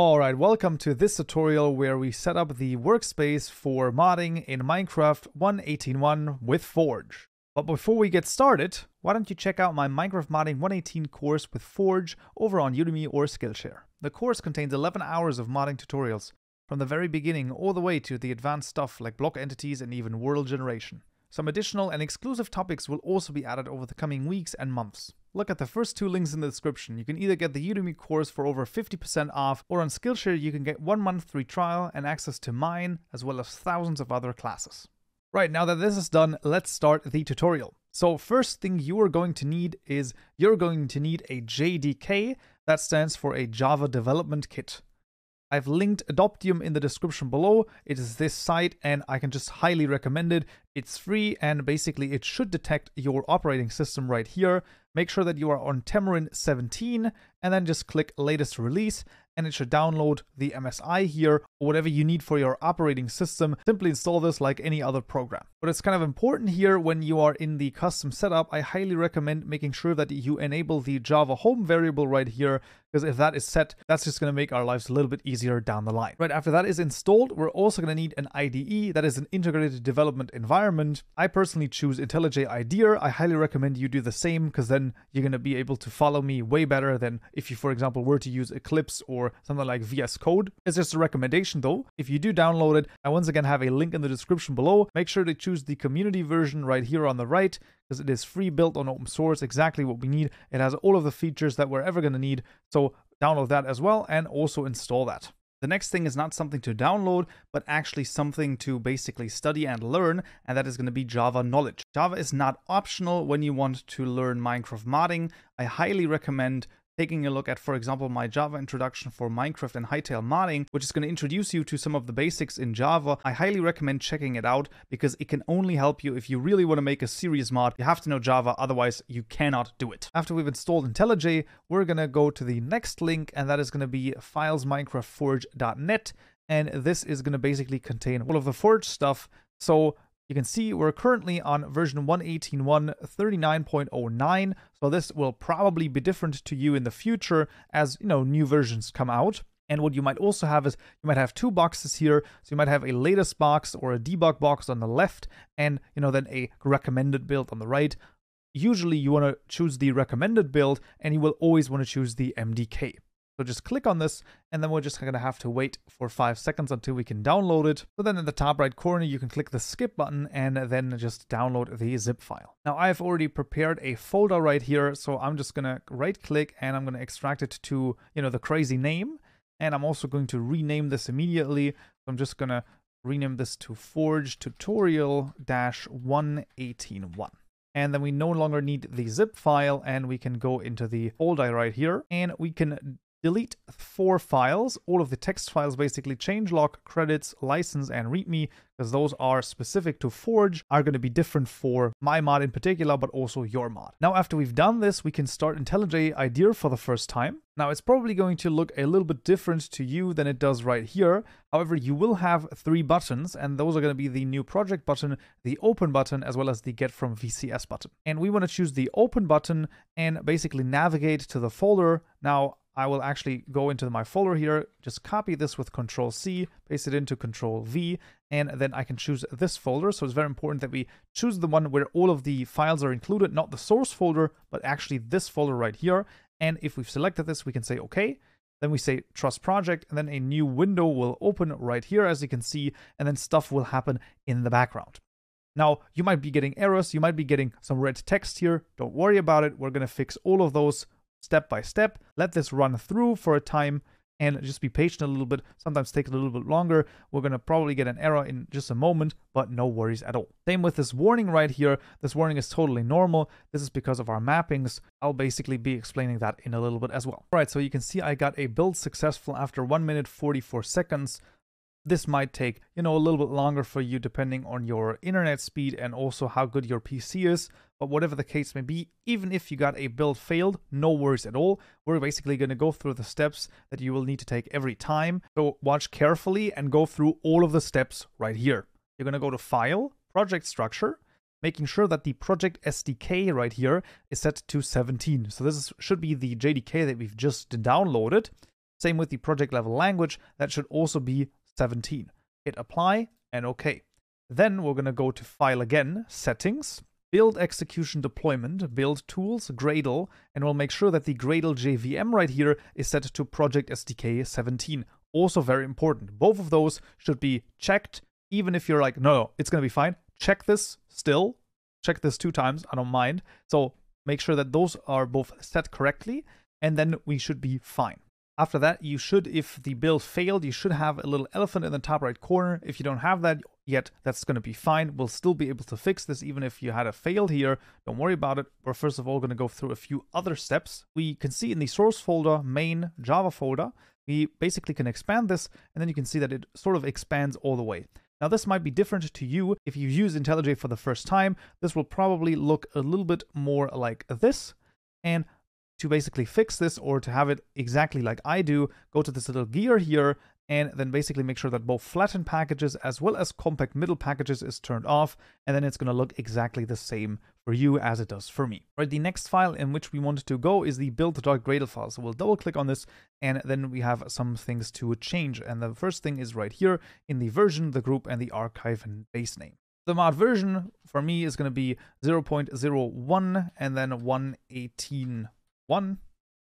Alright, welcome to this tutorial where we set up the workspace for modding in Minecraft 1.18.1 with Forge. But before we get started, why don't you check out my Minecraft Modding 1.18 course with Forge over on Udemy or Skillshare. The course contains 11 hours of modding tutorials, from the very beginning all the way to the advanced stuff like block entities and even world generation. Some additional and exclusive topics will also be added over the coming weeks and months. Look at the first two links in the description. You can either get the Udemy course for over 50% off, or on Skillshare you can get 1 month free trial and access to mine, as well as thousands of other classes. Right, now that this is done, let's start the tutorial. So first thing you are going to need is, you're going to need a JDK, that stands for a Java Development Kit. I've linked Adoptium in the description below. It is this site and I can just highly recommend it. It's free and basically it should detect your operating system right here. Make sure that you are on Temurin 17 and then just click latest release and it should download the MSI here or whatever you need for your operating system. Simply install this like any other program. But it's kind of important here when you are in the custom setup, I highly recommend making sure that you enable the Java home variable right here, because if that is set, that's just going to make our lives a little bit easier down the line. Right after that is installed, we're also going to need an IDE, that is an integrated development environment. I personally choose IntelliJ IDEA. I highly recommend you do the same, because then you're going to be able to follow me way better than if you, for example, were to use Eclipse or something like VS Code. It's just a recommendation though. If you do download it, I once again have a link in the description below. Make sure to choose the community version right here on the right, because it is free, built on open source, exactly what we need. It has all of the features that we're ever going to need, so download that as well and also install that. The next thing is not something to download, but actually something to basically study and learn, and that is going to be Java knowledge. Java is not optional when you want to learn Minecraft modding. I highly recommend taking a look at, for example, my Java introduction for Minecraft and Hytale modding, which is going to introduce you to some of the basics in Java. I highly recommend checking it out because it can only help you if you really want to make a serious mod. You have to know Java, otherwise you cannot do it. After we've installed IntelliJ, we're going to go to the next link, and that is going to be files.minecraftforge.net, and this is going to basically contain all of the Forge stuff. So you can see we're currently on version 1.18.1 39.09, so this will probably be different to you in the future as, you know, new versions come out. And what you might also have is, you might have two boxes here. So you might have a latest box or a debug box on the left and, you know, then a recommended build on the right. Usually you want to choose the recommended build and you will always want to choose the MDK. So just click on this, and then we're just going to have to wait for 5 seconds until we can download it. So then in the top right corner, you can click the skip button and then just download the zip file. Now I've already prepared a folder right here. So I'm just going to right click and I'm going to extract it to, you know, the crazy name. And I'm also going to rename this immediately. So I'm just going to rename this to Forge Tutorial -1.18.1. And then we no longer need the zip file and we can go into the folder right here and we can delete 4 files, all of the text files basically, changelog, credits, license, and readme, because those are specific to Forge, are going to be different for my mod in particular, but also your mod. Now, after we've done this, we can start IntelliJ IDEA for the first time. Now, it's probably going to look a little bit different to you than it does right here. However, you will have 3 buttons, and those are going to be the new project button, the open button, as well as the get from VCS button. And we want to choose the open button and basically navigate to the folder. Now, I will actually go into my folder here, just copy this with Control C, paste it into Control V, and then I can choose this folder. So it's very important that we choose the one where all of the files are included, not the source folder, but actually this folder right here. And if we've selected this, we can say OK. Then we say Trust Project, and then a new window will open right here, as you can see, and then stuff will happen in the background. Now, you might be getting errors, you might be getting some red text here. Don't worry about it. We're going to fix all of those step by step. Let this run through for a time and just be patient a little bit. Sometimes take a little bit longer. We're going to probably get an error in just a moment, but no worries at all. Same with this warning right here. This warning is totally normal. This is because of our mappings. I'll basically be explaining that in a little bit as well. All right, so you can see I got a build successful after 1 minute 44 seconds. This might take, you know, a little bit longer for you depending on your internet speed and also how good your PC is. But whatever the case may be, even if you got a build failed, no worries at all. We're basically going to go through the steps that you will need to take every time. So watch carefully and go through all of the steps right here. You're going to go to File, Project Structure, making sure that the project SDK right here is set to 17. So this should be the JDK that we've just downloaded. Same with the project level language, that should also be 17. Hit apply and OK. Then we're going to go to file again, settings, build execution deployment, build tools, Gradle, and we'll make sure that the Gradle JVM right here is set to project SDK 17. Also very important. Both of those should be checked, even if you're like, no, it's going to be fine. Check this still. Check this 2 times. I don't mind. So make sure that those are both set correctly, and then we should be fine. After that, you should, if the build failed, you should have a little elephant in the top right corner. If you don't have that yet, that's going to be fine. We'll still be able to fix this even if you had a failed here. Don't worry about it. We're first of all going to go through a few other steps. We can see in the source folder, main Java folder, we basically can expand this, and then you can see that it sort of expands all the way. Now, this might be different to you. If you use IntelliJ for the first time, this will probably look a little bit more like this. And to basically fix this, or to have it exactly like I do, go to this little gear here and then basically make sure that both flattened packages as well as compact middle packages is turned off, and then it's going to look exactly the same for you as it does for me. Right, the next file in which we want to go is the build.gradle file. So we'll double click on this, and then we have some things to change. And the first thing is right here in the version, the group, and the archive and base name. The mod version for me is going to be 0.01 and then 1.18. 1,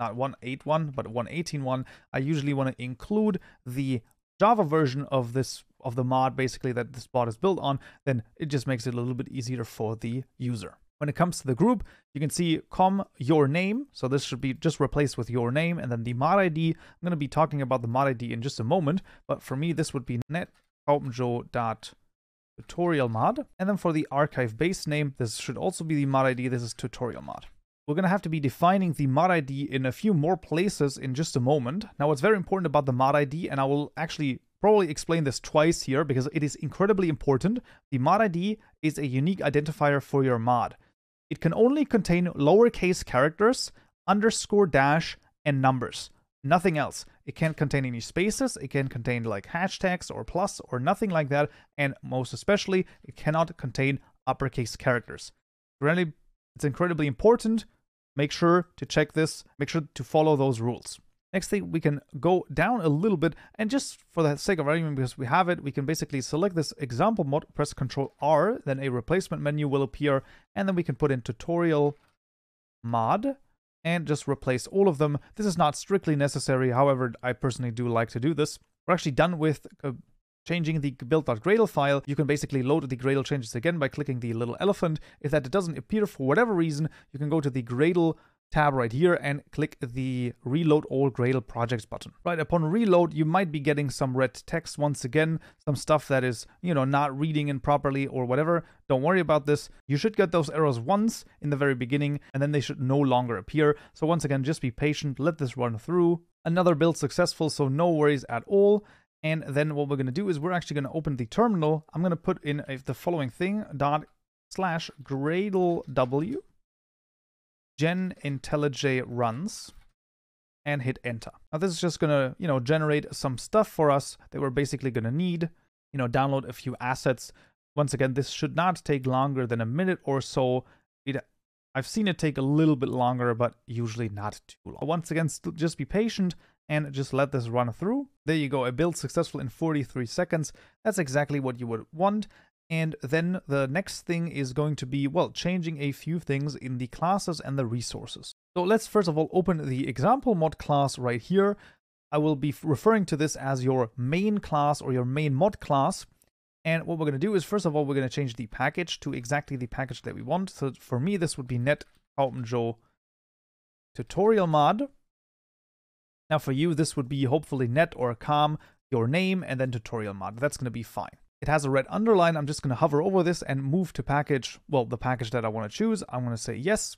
not 181, but 1.18.1. I usually want to include the Java version of this, of the mod basically that this bot is built on, then it just makes it a little bit easier for the user. When it comes to the group, you can see com your name. So this should be just replaced with your name, and then the mod ID. I'm going to be talking about the mod ID in just a moment, but for me, this would be net Kaupenjoe.tutorial mod. And then for the archive base name, this should also be the mod ID. This is tutorial mod. We're going to have to be defining the mod ID in a few more places in just a moment. Now, what's very important about the mod ID, and I will actually probably explain this twice here because it is incredibly important. The mod ID is a unique identifier for your mod. It can only contain lowercase characters, underscore dash, and numbers. Nothing else. It can't contain any spaces. It can't contain like hashtags or plus or nothing like that. And most especially, it cannot contain uppercase characters. Really, it's incredibly important. Make sure to check this. Make sure to follow those rules. Next thing, we can go down a little bit, and just for the sake of argument, because we have it, we can basically select this example mod, press Ctrl+R, then a replacement menu will appear, and then we can put in tutorial mod and just replace all of them. This is not strictly necessary. However, I personally do like to do this. We're actually done with changing the build.gradle file. You can basically load the Gradle changes again by clicking the little elephant. If that doesn't appear for whatever reason, you can go to the Gradle tab right here and click the Reload All Gradle Projects button. Right, upon reload, you might be getting some red text once again, some stuff that is, you know, not reading in properly or whatever. Don't worry about this. You should get those errors once in the very beginning, and then they should no longer appear. So once again, just be patient. Let this run through. Another build successful, so no worries at all. And then what we're going to do is we're actually going to open the terminal. I'm going to put in the following thing, /gradlew gen IntelliJ runs, and hit enter. Now this is just going to, you know, generate some stuff for us that we're basically going to need, you know, download a few assets. Once again, this should not take longer than a minute or so. I've seen it take a little bit longer, but usually not too long. Once again, just be patient and just let this run through. There you go, a build successful in 43 seconds. That's exactly what you would want. And then the next thing is going to be, well, changing a few things in the classes and the resources. So let's first of all open the example mod class right here. I will be referring to this as your main class or your main mod class. And what we're going to do is, first of all, we're going to change the package to exactly the package that we want. So for me, this would be net Kaupenjoe tutorial mod. Now for you, this would be hopefully net or com, your name, and then tutorial mod. That's going to be fine. It has a red underline. I'm just going to hover over this and move to package. Well, the package that I want to choose, I'm going to say yes.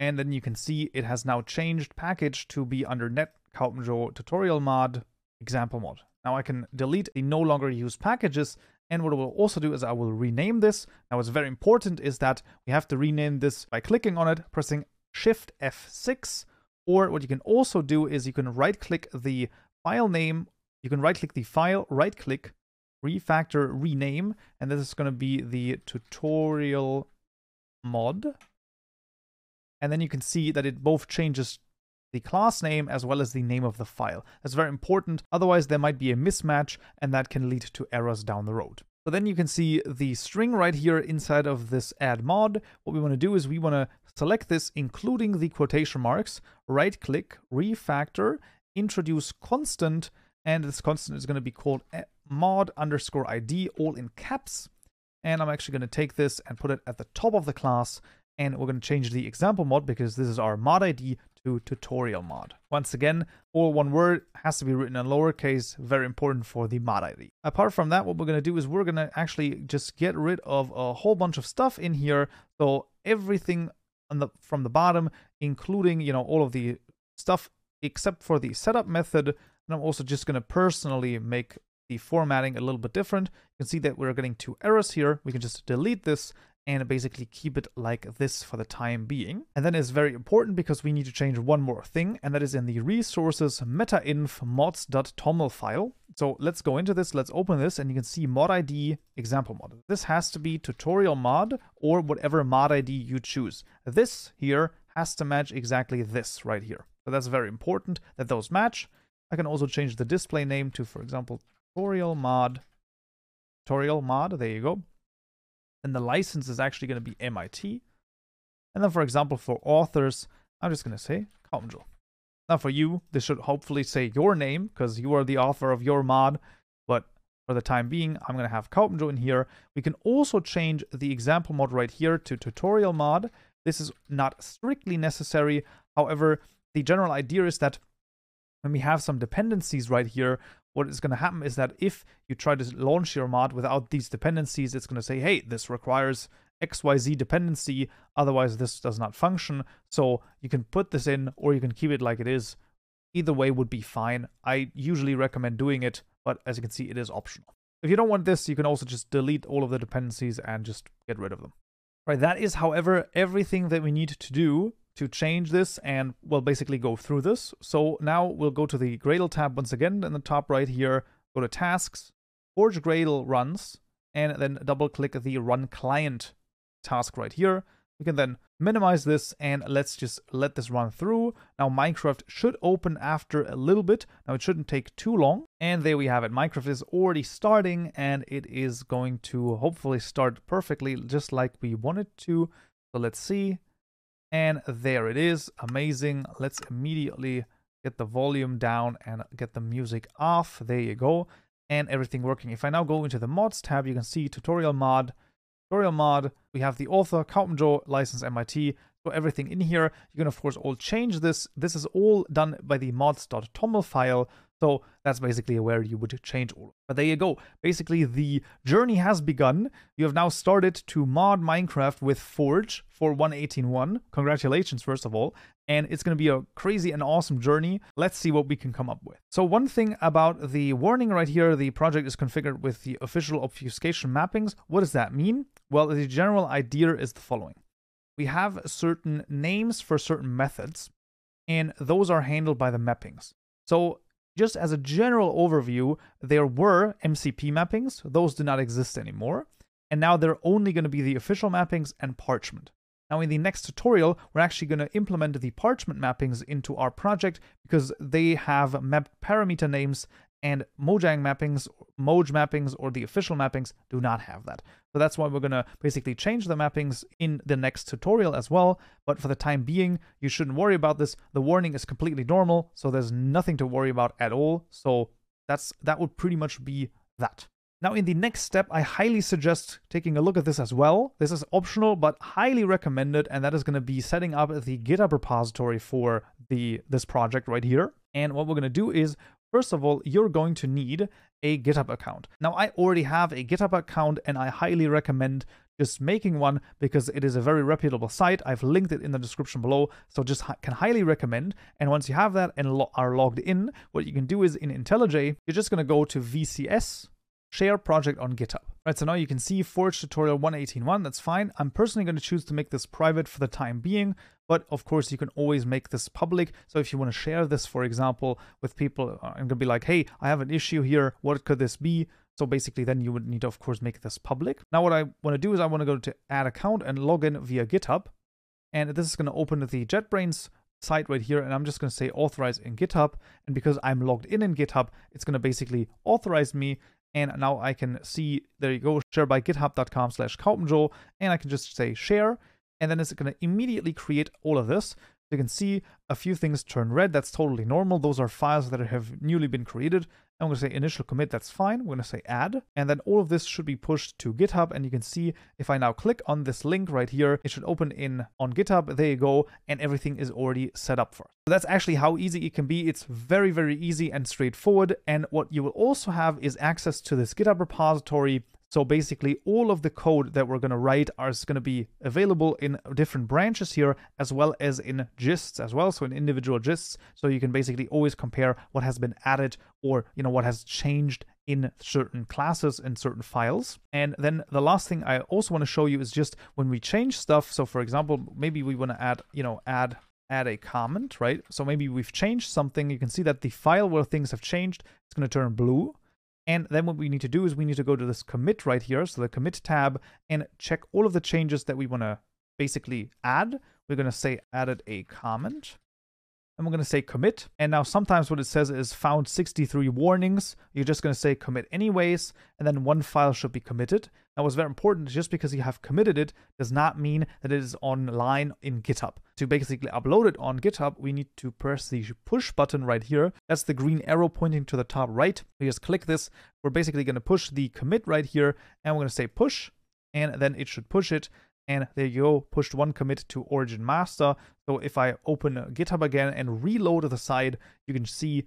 And then you can see it has now changed package to be under net Kaupenjoe tutorial mod example mod. Now I can delete the no longer used packages. And what I will also do is I will rename this. Now what's very important is that we have to rename this by clicking on it, pressing Shift F6. Or what you can also do is you can right-click the file name, you can right-click the file, right-click, refactor, rename, and this is going to be the tutorial mod. And then you can see that it both changes the class name as well as the name of the file. That's very important, otherwise there might be a mismatch and that can lead to errors down the road. So then you can see the string right here inside of this add mod. What we want to do is we want to select this, including the quotation marks, right click, refactor, introduce constant, and this constant is going to be called mod_id, all in caps. And I'm actually going to take this and put it at the top of the class, and we're going to change the example mod because this is our mod ID to tutorial mod. Once again, all one word has to be written in lowercase, very important for the mod ID. Apart from that, what we're going to do is we're going to actually just get rid of a whole bunch of stuff in here. So everything on the, from the bottom, including, you know, all of the stuff except for the setup method. And I'm also just going to personally make the formatting a little bit different. You can see that we're getting two errors here. We can just delete this and basically keep it like this for the time being. And then it's very important because we need to change one more thing, and that is in the resources metainf mods.toml file. So let's go into this, let's open this, and you can see mod ID example mod. This has to be tutorial mod or whatever mod ID you choose. This here has to match exactly this right here. So that's very important that those match. I can also change the display name to, for example, tutorial mod, there you go. And the license is actually going to be MIT. And then, for example, for authors, I'm just going to say Kaupenjoe. Now for you, this should hopefully say your name because you are the author of your mod. But for the time being, I'm going to have Kaupenjoe in here. We can also change the example mod right here to tutorial mod. This is not strictly necessary. However, the general idea is that when we have some dependencies right here, what is going to happen is that if you try to launch your mod without these dependencies, it's going to say, hey, this requires XYZ dependency, otherwise this does not function. So you can put this in or you can keep it like it is. Either way would be fine. I usually recommend doing it, but as you can see, it is optional. If you don't want this, you can also just delete all of the dependencies and just get rid of them. Right, that is, however, everything that we need to do to change this, and we'll basically go through this. So now we'll go to the Gradle tab once again in the top right here, go to tasks, Forge Gradle runs, and then double click the run client task right here. We can then minimize this and let's just let this run through. Now Minecraft should open after a little bit. Now it shouldn't take too long. And there we have it. Minecraft is already starting and it is going to hopefully start perfectly just like we want it to. So let's see. And there it is. Amazing. Let's immediately get the volume down and get the music off. There you go. And everything working. If I now go into the mods tab, you can see tutorial mod. We have the author, Kaupenjoe, license MIT. So everything in here. You can, of course, all change this. This is all done by the mods.toml file. So that's basically where you would change all. But there you go. Basically, the journey has begun. You have now started to mod Minecraft with Forge for 1.18.1. Congratulations, first of all. And it's going to be a crazy and awesome journey. Let's see what we can come up with. So one thing about the warning right here, the project is configured with the official obfuscation mappings. What does that mean? Well, the general idea is the following. We have certain names for certain methods, and those are handled by the mappings. So just as a general overview, there were MCP mappings. Those do not exist anymore. And now they're only going to be the official mappings and parchment. Now in the next tutorial, we're actually going to implement the parchment mappings into our project because they have mapped parameter names and Mojang mappings, Moj mappings, or the official mappings do not have that. So that's why we're going to basically change the mappings in the next tutorial as well. But for the time being, you shouldn't worry about this. The warning is completely normal, so there's nothing to worry about at all. So that would pretty much be that. Now in the next step, I highly suggest taking a look at this as well. This is optional, but highly recommended, and that is going to be setting up the GitHub repository for this project right here. And what we're going to do is, first of all, you're going to need a GitHub account. Now, I already have a GitHub account and I highly recommend just making one because it is a very reputable site. I've linked it in the description below, so just can highly recommend. And once you have that and are logged in, what you can do is in IntelliJ, you're just going to go to VCS, share project on GitHub. Right, so now you can see Forge Tutorial 1.18.1, that's fine. I'm personally going to choose to make this private for the time being, but of course you can always make this public. So if you want to share this, for example, with people, I'm going to be like, hey, I have an issue here. What could this be? So basically then you would need to, of course, make this public. Now what I want to do is I want to go to add account and log in via GitHub. And this is going to open the JetBrains site right here, and I'm just going to say authorize in GitHub. And because I'm logged in GitHub, it's going to basically authorize me. And now I can see, there you go, share by github.com/Kaupenjoe. And I can just say share. And then it's going to immediately create all of this. You can see a few things turn red. That's totally normal. Those are files that have newly been created. I'm going to say initial commit. That's fine. We're going to say add. And then all of this should be pushed to GitHub. And you can see if I now click on this link right here, it should open in on GitHub. There you go. And everything is already set up for us. So that's actually how easy it can be. It's very, very easy and straightforward. And what you will also have is access to this GitHub repository. So basically all of the code that we're going to write is going to be available in different branches here, as well as in gists as well. So in individual gists. So you can basically always compare what has been added or, you know, what has changed in certain classes and certain files. And then the last thing I also want to show you is just when we change stuff. So for example, maybe we want to add, you know, add a comment, right? So maybe we've changed something. You can see that the file where things have changed, it's going to turn blue. And then what we need to do is we need to go to this commit right here, so the commit tab, and check all of the changes that we want to basically add. We're going to say added a comment, and we're going to say commit. And now sometimes what it says is found 63 warnings. You're just going to say commit anyways, and then one file should be committed. Now what's very important, just because you have committed it does not mean that it is online in GitHub. To basically upload it on GitHub, we need to press the push button right here. That's the green arrow pointing to the top right. We just click this. We're basically going to push the commit right here, and we're going to say push, and then it should push it. And there you go, pushed one commit to origin master. So if I open GitHub again and reload the side, you can see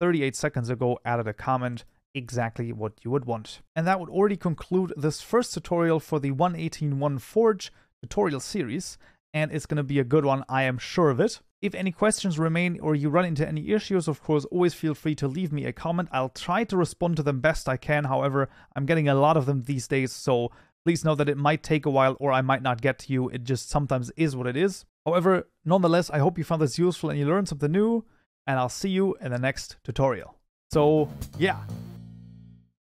38 seconds ago added a comment, exactly what you would want. And that would already conclude this first tutorial for the 1.18.1 Forge tutorial series. And it's going to be a good one, I am sure of it. If any questions remain or you run into any issues, of course, always feel free to leave me a comment. I'll try to respond to them best I can. However, I'm getting a lot of them these days, so please know that it might take a while or I might not get to you. It just sometimes is what it is. However, nonetheless, I hope you found this useful and you learned something new, and I'll see you in the next tutorial. So yeah,